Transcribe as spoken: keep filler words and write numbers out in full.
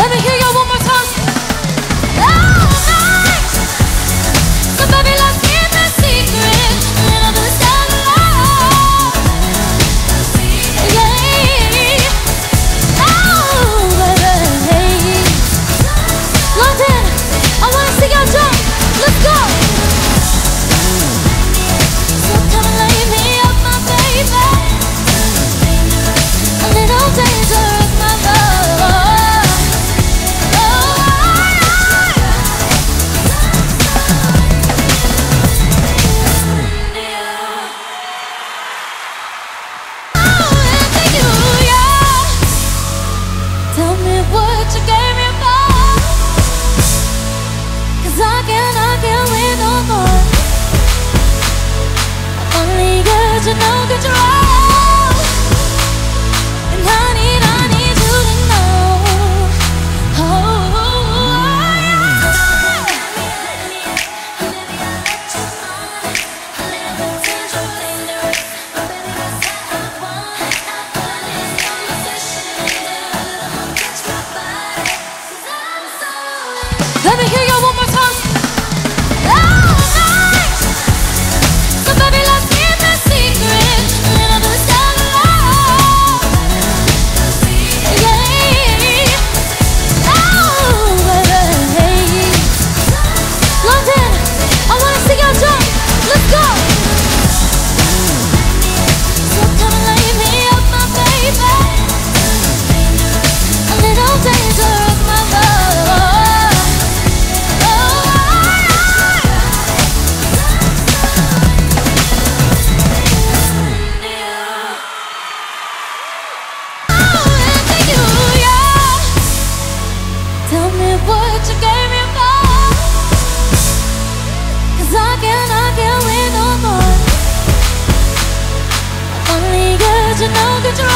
Let me hear you one more time. All night. So baby, let's keep the secret under the starlight. Yeah. Oh, baby. London, I wanna see you jump. Let's go. So come and lay me up, my baby. A little dangerous. You know, good to ride. No good.